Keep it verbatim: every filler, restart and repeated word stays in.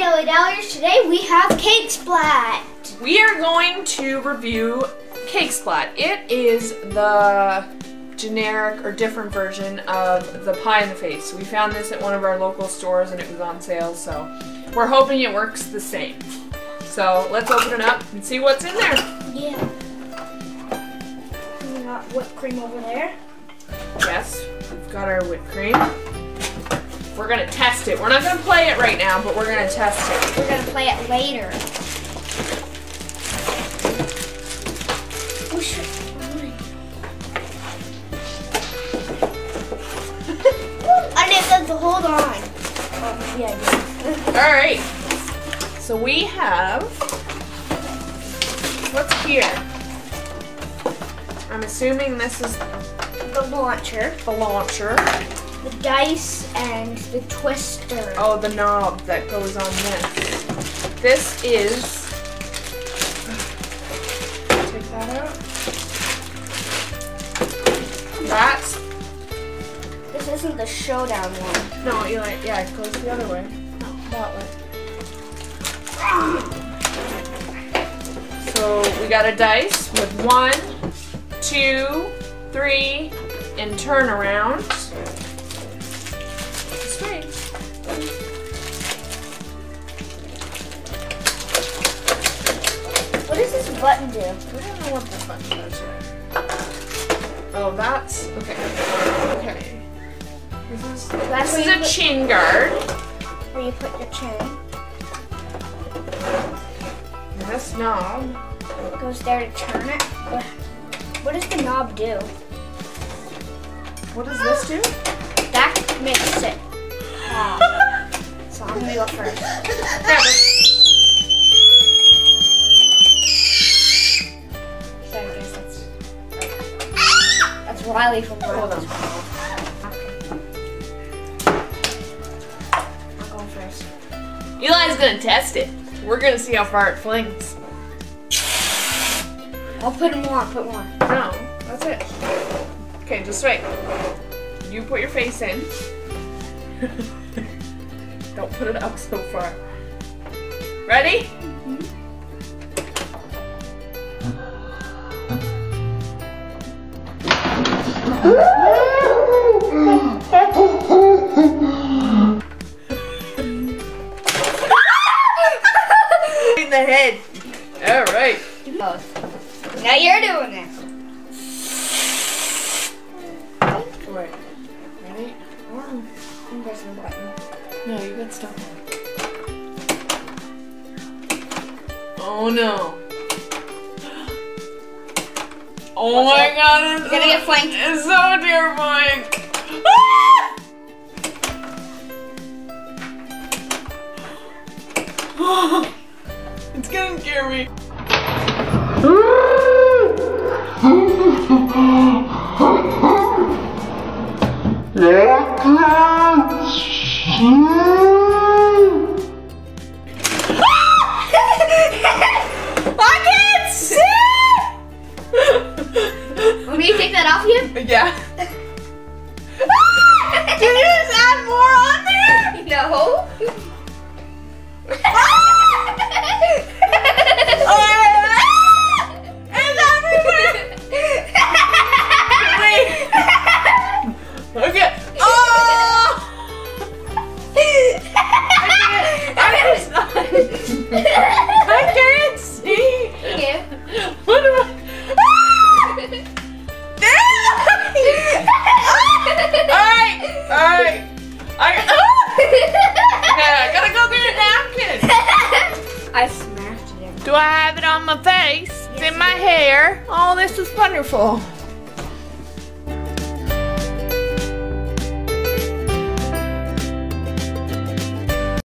Hey Dilly Dalliers, today we have Cake Splat. We are going to review Cake Splat. It is the generic or different version of the Pie in the Face. We found this at one of our local stores and it was on sale, so we're hoping it works the same. So let's open it up and see what's in there. Yeah. We got whipped cream over there. Yes, we've got our whipped cream. We're going to test it. We're not going to play it right now, but we're going to test it. We're going to play it later. Oh, shit. I didn't have to hold on. Oh, yeah, I did. All right. So we have... What's here? I'm assuming this is... The launcher. The launcher. The dice and the twister. Oh, the knob that goes on this. This is... Take that out. That's... This isn't the showdown one. No, you like, yeah, it goes the other way. No, that way. So, we got a dice with one, two, three, and turn around. Great. What does this button do? We don't know what this button does. Oh, that's okay. Okay. This is that's this is a chin guard. Where you put your chin. And this knob goes there to turn it. What does the knob do? What does this do? That makes it. Uh, so I'm gonna go first. Grab it. So I guess that's that's Riley from Bird. Hold on. I'll go first. Eli's gonna test it. We're gonna see how far it flings. I'll put more. Put more. No, that's it. Okay, just wait. You put your face in. Don't put it up so far. Ready? Mm-hmm. In the head. All right. Now you're doing it. Wait. Ready? One. I'm pressing the button. No, you got stuck. Oh no. Oh What's my it? god, it's, gonna so, get flanked. It's so terrifying. Ah! It's gonna scare me. I can't see! Want me to take that off you? Yeah. Can you just add more on there? No. It's everywhere! Okay. I can't see. Yeah. What am I? Alright, alright. I, oh. Yeah, I gotta go get a napkin. I smashed it. Do I have it on my face? Yes, in my hair? Oh, this is wonderful.